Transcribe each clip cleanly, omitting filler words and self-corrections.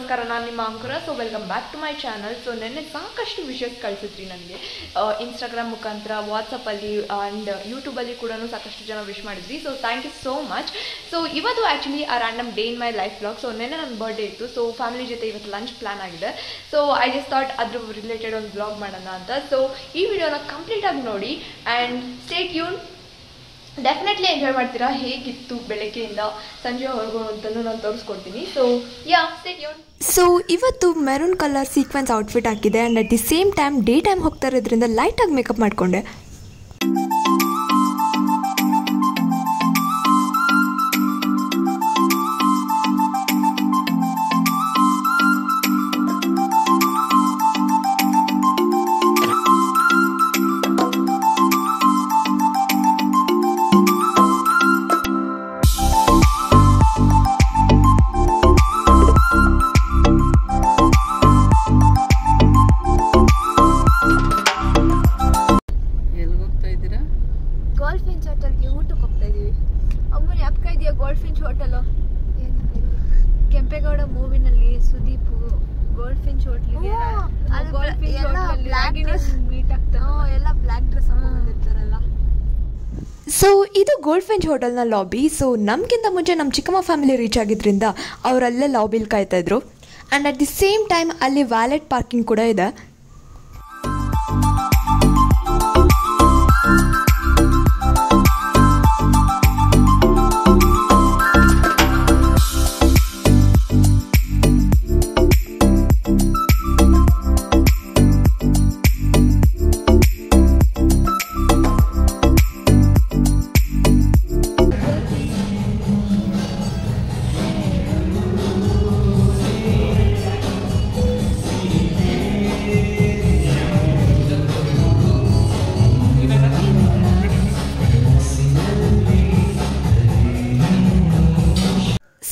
ನಮಸ್ಕಾರ, ನಾನು ನಿಮ್ಮ Ankura. So welcome back to my channel. So ನೆನ್ನೆ ಸಾಕಷ್ಟು ವಿಷಯಸ್ ಕಳಿಸಿದ್ರಿ ನನಗೆ ಇನ್ಸ್ಟಾಗ್ರಾಮ್ ಮುಖಾಂತರ, ವಾಟ್ಸಪ್ಪಲ್ಲಿ ಆ್ಯಂಡ್ ಯೂಟ್ಯೂಬಲ್ಲಿ ಕೂಡ ಸಾಕಷ್ಟು ಜನ ವಿಶ್ ಮಾಡಿದ್ವಿ. So thank you so much. So ಇವತ್ತು actually a random day in my life blog. So ನೆನ್ನೆ ನನ್ನ ಬರ್ಡೇ ಇತ್ತು. ಸೊ ಫ್ಯಾಮಿಲಿ ಜೊತೆ ಇವತ್ತು ಲಂಚ್ ಪ್ಲ್ಯಾನ್ ಆಗಿದೆ. ಸೊ ಐ ಜಸ್ಟ್ ಥಾಟ್ ಅದ್ರ ರಿಲೇಟೆಡ್ ಒಂದು ಬ್ಲಾಗ್ ಮಾಡೋಣ ಅಂತ. ಸೊ ಈ ವಿಡಿಯೋನ ಕಂಪ್ಲೀಟಾಗಿ ನೋಡಿ and stay tune. Definitely enjoy ಮಾಡ್ತೀರಾ. ಹೇಗಿತ್ತು ಬೆಳಗ್ಗೆಯಿಂದ ಸಂಜೆ ಹೊರಗೋ ಅಂತಲೂ ನಾನು ತೋರಿಸ್ಕೊಡ್ತೀನಿ. ಸೊ ಯಾ ಸ್ಟೇ ಟ್ಯೂನ್. ಸೊ ಇವತ್ತು ಮೆರೂನ್ ಕಲರ್ ಸೀಕ್ವೆನ್ಸ್ ಔಟ್ಫಿಟ್ ಹಾಕಿದೆ and at the same time day time ಹೋಗ್ತಾ ಇರೋದ್ರಿಂದ ಲೈಟಾಗಿ ಮೇಕಪ್ ಮಾಡಿಕೊಂಡೆ. ಗೋಲ್ಡ್ಫಿಂಚ್ ಹೋಟೆಲ್ಗೆ ಊಟಕ್ಕೆ ಹೋಗ್ತಾ ಇದ್ದೀವಿ. ಅಮ್ಮ ಯಾಕೆ ಇದೆಯಾ ಗೋಲ್ಡ್ಫಿಂಚ್ ಹೋಟೆಲು? ಕೆಂಪೇಗೌಡ ಮೂವಿನಲ್ಲಿ ಸುದೀಪ್ ಗೋಲ್ಡ್ಫಿಂಚ್ ಹೋಟೆಲ್ಗೆ ಮೀಟ್ ಆಗ್ತಾರೆ, ಎಲ್ಲ ಬ್ಲ್ಯಾಕ್ ಡ್ರೆಸ್ ಹಾಕೊಂಡಿರ್ತಾರಲ್ಲ. ಸೊ ಇದು ಗೋಲ್ಡ್ಫಿಂಚ್ ಹೋಟೆಲ್ನ ಲಾಬಿ. ಸೊ ನಮಗಿಂತ ಮುಂಚೆ ನಮ್ಮ ಚಿಕ್ಕಮ್ಮ ಫ್ಯಾಮಿಲಿ ರೀಚ್ ಆಗಿದ್ದರಿಂದ ಅವರಲ್ಲೇ ಲಾಬಿಲಿ ಕಾಯ್ತಾಯಿದ್ರು and at the same time ಅಲ್ಲಿ ವ್ಯಾಲೆಟ್ ಪಾರ್ಕಿಂಗ್ ಕೂಡ ಇದೆ.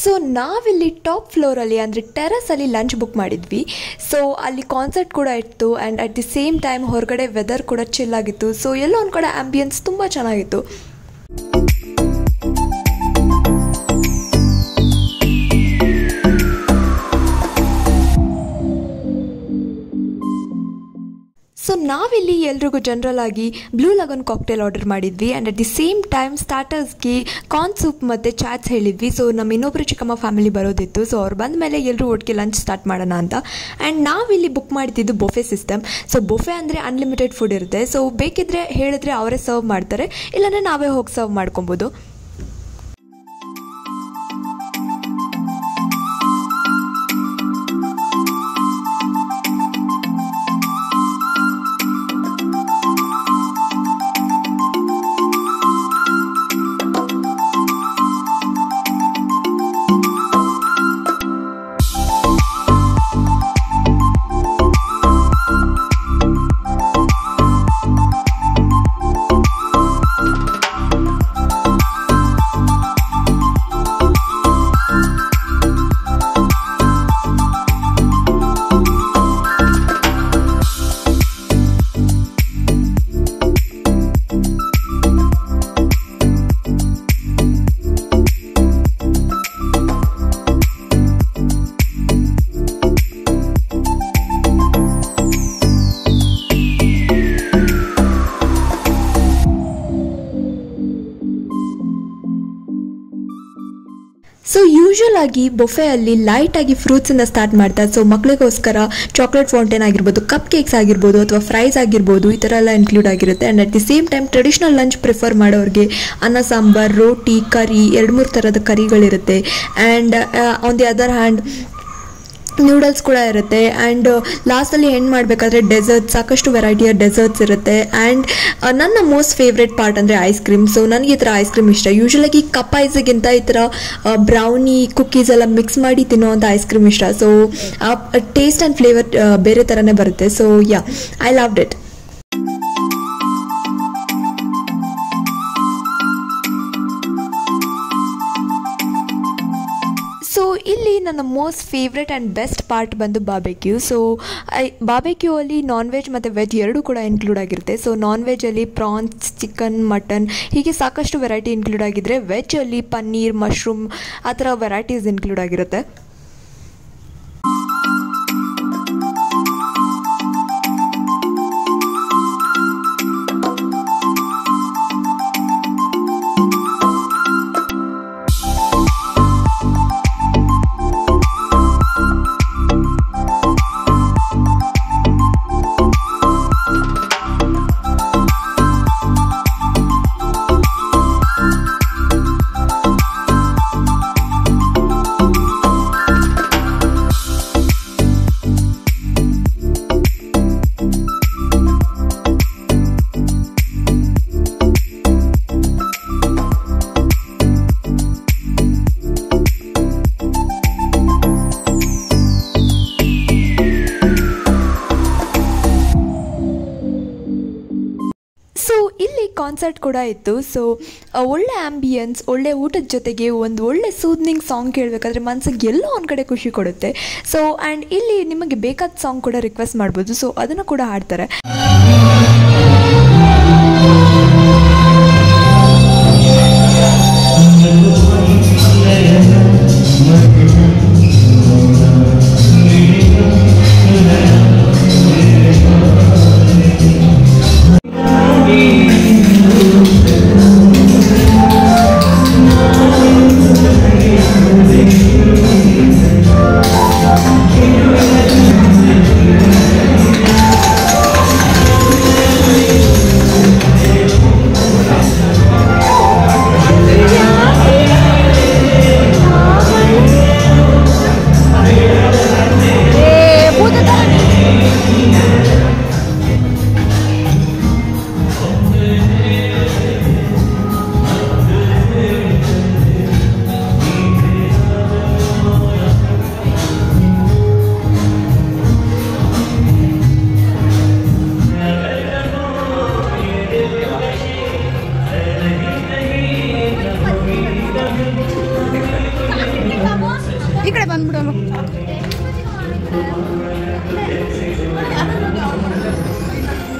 ಸೊ ನಾವಿಲ್ಲಿ ಟಾಪ್ ಫ್ಲೋರಲ್ಲಿ ಅಂದರೆ ಟೆರಸಲ್ಲಿ ಲಂಚ್ ಬುಕ್ ಮಾಡಿದ್ವಿ. ಸೊ ಅಲ್ಲಿ ಕಾನ್ಸರ್ಟ್ ಕೂಡ ಇತ್ತು and at the same time ಹೊರಗಡೆ ವೆದರ್ ಕೂಡ ಚಿಲ್ ಆಗಿತ್ತು. ಸೊ ಎಲ್ಲೋ ಒಂದು ಕಡೆ ಆ್ಯಂಬಿಯನ್ಸ್ ತುಂಬ ಚೆನ್ನಾಗಿತ್ತು. ಸೊ ನಾವಿಲ್ಲಿ ಎಲ್ರಿಗೂ ಜನರಲ್ ಆಗಿ ಬ್ಲೂ ಲಗೂನ್ ಕಾಕ್ಟೇಲ್ ಆರ್ಡರ್ ಮಾಡಿದ್ವಿ and at the same time ಸ್ಟಾರ್ಟರ್ಸ್ಗೆ ಕಾರ್ನ್ ಸೂಪ್ ಮತ್ತು ಚಾಟ್ಸ್ ಹೇಳಿದ್ವಿ. ಸೊ ನಮ್ಮ ಇನ್ನೊಬ್ಬರು ಚಿಕ್ಕಮ್ಮ ಫ್ಯಾಮಿಲಿ ಬರೋದಿತ್ತು. ಸೊ ಅವ್ರು ಬಂದ ಮೇಲೆ ಎಲ್ಲರೂ ಒಟ್ಟಿಗೆ ಲಂಚ್ ಸ್ಟಾರ್ಟ್ ಮಾಡೋಣ ಅಂತ. ಆ್ಯಂಡ್ ನಾವಿಲ್ಲಿ ಬುಕ್ ಮಾಡ್ತಿದ್ದು ಬೊಫೆ ಸಿಸ್ಟಮ್. ಸೊ ಬೊಫೆ ಅಂದರೆ ಅನ್ಲಿಮಿಟೆಡ್ ಫುಡ್ ಇರುತ್ತೆ. ಸೊ ಬೇಕಿದ್ರೆ ಹೇಳಿದ್ರೆ ಅವರೇ ಸರ್ವ್ ಮಾಡ್ತಾರೆ, ಇಲ್ಲಾಂದರೆ ನಾವೇ ಹೋಗಿ ಸರ್ವ್ ಮಾಡ್ಕೊಬೋದು. ಸೊ ಯೂಶ್ವಲ್ ಆಗಿ ಬೊಫೆಯಲ್ಲಿ ಲೈಟಾಗಿ ಫ್ರೂಟ್ಸಿಂದ ಸ್ಟಾರ್ಟ್ ಮಾಡ್ತಾರೆ. ಸೊ ಮಕ್ಕಳಿಗೋಸ್ಕರ ಚಾಕ್ಲೇಟ್ ಫೌಂಟೇನ್ ಆಗಿರ್ಬೋದು, ಕಪ್ ಕೇಕ್ಸ್ ಆಗಿರ್ಬೋದು ಅಥವಾ ಫ್ರೈಸ್ ಆಗಿರ್ಬೋದು, ಈ ಥರ ಎಲ್ಲ ಇನ್ಕ್ಲೂಡ್ ಆಗಿರುತ್ತೆ. And at the same time traditional lunch prefer ಮಾಡೋರಿಗೆ ಅನ್ನ ಸಾಂಬಾರ್, ರೋಟಿ, ಕರಿ, 2-3 ಥರದ ಕರಿಗಳಿರುತ್ತೆ. And on the other hand noodles ಕೂಡ ಇರುತ್ತೆ. ಆ್ಯಂಡ್ ಲಾಸ್ಟಲ್ಲಿ ಎಂಡ್ ಮಾಡಬೇಕಾದ್ರೆ ಡೆಸರ್ಟ್, ಸಾಕಷ್ಟು ವೆರೈಟಿಯ ಡೆಸರ್ಟ್ಸ್ ಇರುತ್ತೆ. ಆ್ಯಂಡ್ ನನ್ನ ಮೋಸ್ಟ್ ಫೇವ್ರೆಟ್ ಪಾರ್ಟ್ ಅಂದರೆ ಐಸ್ ಕ್ರೀಮ್. ಸೊ ನನಗೆ ಈ ಥರ ಐಸ್ ಕ್ರೀಮ್ ಇಷ್ಟ. ಯೂಶ್ವಲಾಗಿ ಕಪ್ ಐಸ್ಗಿಂತ ಈ ಥರ ಬ್ರೌನಿ, ಕುಕ್ಕೀಸ್ ಎಲ್ಲ ಮಿಕ್ಸ್ ಮಾಡಿ ತಿನ್ನೋವಂಥ ಐಸ್ ಕ್ರೀಮ್ ಇಷ್ಟ. ಸೊ ಆ ಟೇಸ್ಟ್ ಆ್ಯಂಡ್ ಫ್ಲೇವರ್ ಬೇರೆ ಥರನೇ ಬರುತ್ತೆ. So yeah, I loved it. So ಇಲ್ಲಿ ನನ್ನ most favourite and best part ಬಂದು ಬಾರ್ಬೆಕ್ಯೂ. ಸೊ ಬಾರ್ಬೆಕ್ಯೂ ಅಲ್ಲಿ ನಾನ್ ವೆಜ್ ಮತ್ತು ವೆಜ್ ಎರಡೂ ಕೂಡ ಇನ್ಕ್ಲೂಡ್ ಆಗಿರುತ್ತೆ. ಸೊ ನಾನ್ ವೆಜ್ಜಲ್ಲಿ ಪ್ರಾನ್ಸ್, ಚಿಕನ್, ಮಟನ್ ಹೀಗೆ ಸಾಕಷ್ಟು ವೆರೈಟಿ ಇನ್ಕ್ಲೂಡ್ ಆಗಿದ್ದರೆ, ವೆಜ್ಜಲ್ಲಿ ಪನ್ನೀರ್, ಮಶ್ರೂಮ್ ಆ ಥರ ವೆರೈಟೀಸ್ ಇನ್ಕ್ಲೂಡ್ ಆಗಿರುತ್ತೆ. ಕಾನ್ಸರ್ಟ್ ಕೂಡ ಇತ್ತು ಸೋ ಒಳ್ಳೆ ಆಂಬಿಯನ್ಸ್ ಒಳ್ಳೆ ಊಟದ ಜೊತೆಗೆ ಒಂದು ಒಳ್ಳೆ ಸೂದ್ನಿಂಗ್ ಸಾಂಗ್ ಕೇಳಬೇಕಾದ್ರೆ ಮನಸ್ಸಿಗೆ ಎಲ್ಲೋ ಒಂದು ಕಡೆ ಖುಷಿ ಕೊಡುತ್ತೆ ಸೋ ಅಂಡ್ ಇಲ್ಲಿ ನಿಮಗೆ ಬೇಕಾದ ಸಾಂಗ್ ಕೂಡ ರಿಕ್ವೆಸ್ಟ್ ಮಾಡಬಹುದು ಸೋ ಅದನ್ನ ಕೂಡ ಹಾಡ್ತಾರೆ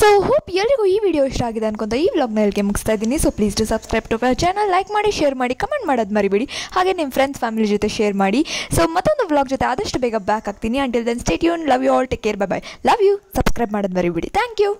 So hope ಎಲ್ಲರಿಗೂ ಈ ವಿಡಿಯೋ ಇಷ್ಟ ಆಗಿದೆ ಅನ್ಕೊಂತ ಈ ವ್ಲಾಗ್ ನ ಇಲ್ಲಿಗೆ ಮುಗಿಸ್ತಾ ಇದ್ದೀನಿ so please do subscribe to our channel like ಮಾಡಿ share ಮಾಡಿ comment ಮಾಡೋದು ಮರಿಬೇಡಿ ಹಾಗೆ ನಿಮ್ಮ friends family ಜೊತೆ share ಮಾಡಿ so ಮತ್ತೊಂದು ವ್ಲಾಗ್ ಜೊತೆ ಆದಷ್ಟು ಬೇಗ back ಆಗ್ತೀನಿ until then stay tuned love you all take care bye bye love you subscribe ಮಾಡೋದು ಮರಿಬೇಡಿ thank you